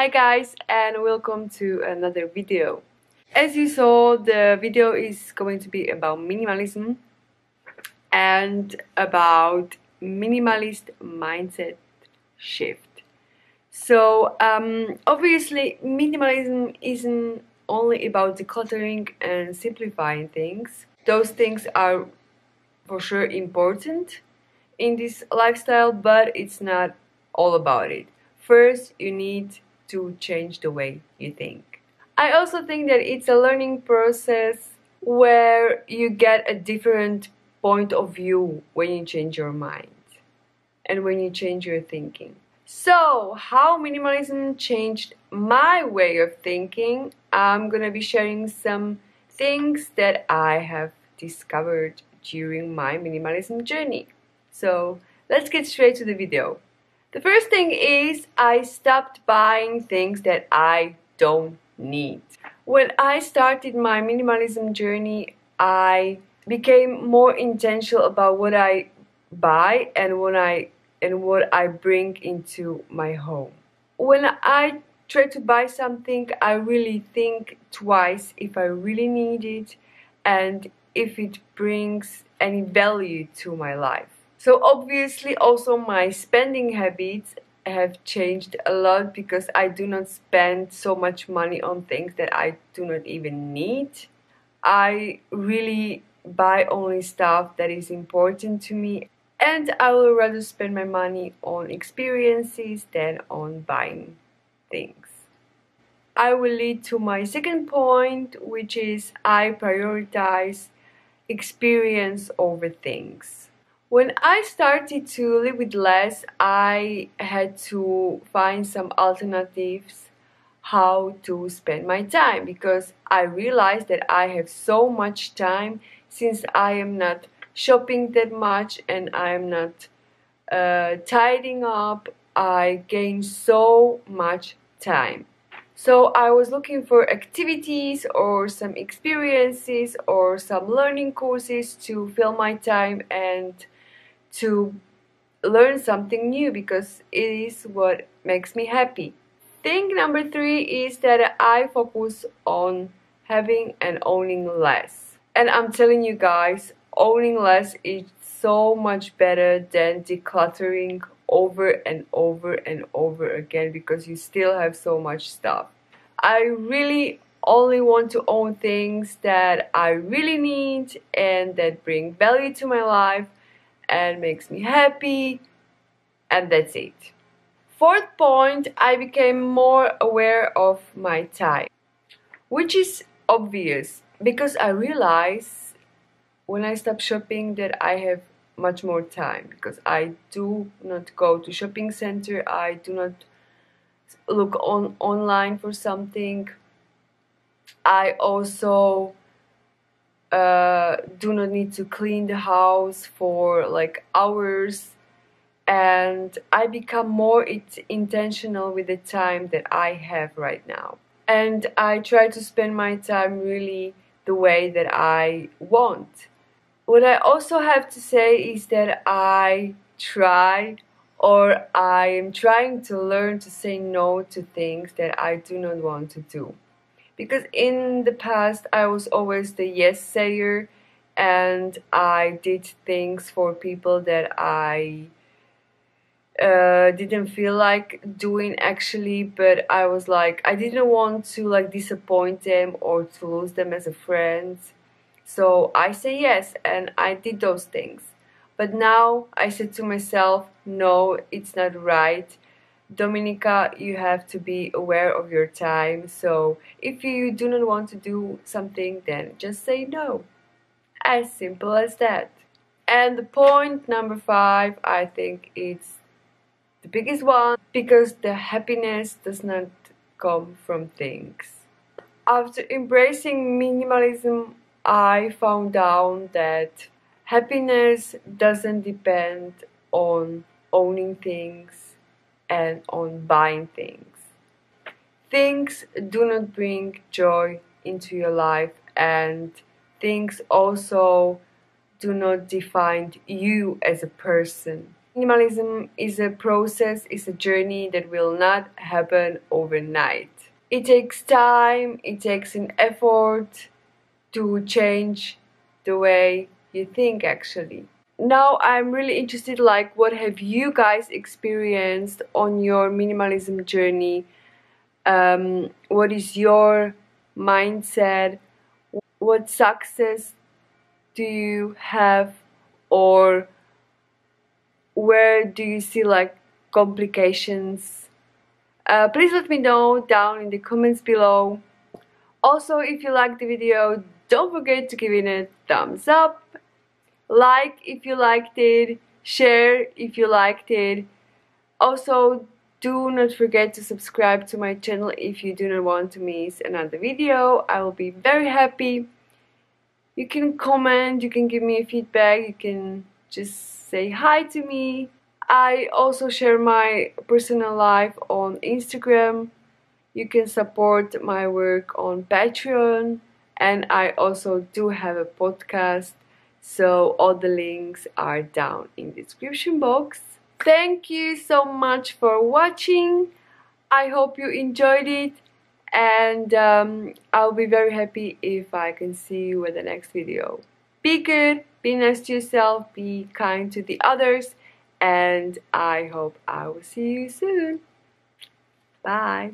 Hi guys, and welcome to another video. As you saw, the video is going to be about minimalism and about minimalist mindset shift. So obviously minimalism isn't only about decluttering and simplifying things. Those things are for sure important in this lifestyle, but it's not all about it. First, you need to change the way you think. I also think that it's a learning process where you get a different point of view when you change your mind and when you change your thinking. So, how minimalism changed my way of thinking, I'm gonna be sharing some things that I have discovered during my minimalism journey. So, let's get straight to the video. The first thing is I stopped buying things that I don't need. When I started my minimalism journey, I became more intentional about what I buy and what I bring into my home. When I try to buy something, I really think twice if I really need it and if it brings any value to my life. So obviously also my spending habits have changed a lot because I do not spend so much money on things that I do not even need. I really buy only stuff that is important to me, and I will rather spend my money on experiences than on buying things. I will lead to my second point, which is I prioritize experience over things. When I started to live with less, I had to find some alternatives how to spend my time, because I realized that I have so much time since I am not shopping that much and I am not tidying up. I gain so much time. So I was looking for activities or some experiences or some learning courses to fill my time and to learn something new, because it is what makes me happy. Thing number three is that I focus on having and owning less. And I'm telling you guys, owning less is so much better than decluttering over and over and over again, because you still have so much stuff. I really only want to own things that I really need and that bring value to my life and makes me happy, and that's it. Fourth point, I became more aware of my time, which is obvious because I realize when I stop shopping that I have much more time, because I do not go to shopping center, I do not look online for something. I also do not need to clean the house for like hours, and I become more intentional with the time that I have right now, and I try to spend my time really the way that I want. What I also have to say is that I am trying to learn to say no to things that I do not want to do. Because in the past I was always the yes sayer, and I did things for people that I didn't feel like doing actually, but I was like, I didn't want to like disappoint them or to lose them as a friend. So I say yes, and I did those things. But now I said to myself, no, it's not right. Dominika, you have to be aware of your time. So if you do not want to do something, then just say no. As simple as that. And the point number five, I think it's the biggest one, because the happiness does not come from things. After embracing minimalism, I found out that happiness doesn't depend on owning things and on buying things. Things do not bring joy into your life, and things also do not define you as a person. Minimalism is a process, is a journey that will not happen overnight. It takes time, it takes an effort to change the way you think actually. Now I'm really interested, like, what have you guys experienced on your minimalism journey? What is your mindset? What success do you have, or where do you see like complications? Please let me know down in the comments below. Also, if you like the video, don't forget to give it a thumbs up, like if you liked it, share if you liked it. Also, do not forget to subscribe to my channel if you do not want to miss another video. I will be very happy. You can comment, you can give me feedback, you can just say hi to me. I also share my personal life on Instagram. You can support my work on Patreon, and I also do have a podcast, so all the links are down in the description box. Thank you so much for watching. I hope you enjoyed it, and I'll be very happy if I can see you in the next video. Be good, be nice to yourself, be kind to the others, and I hope I will see you soon. Bye.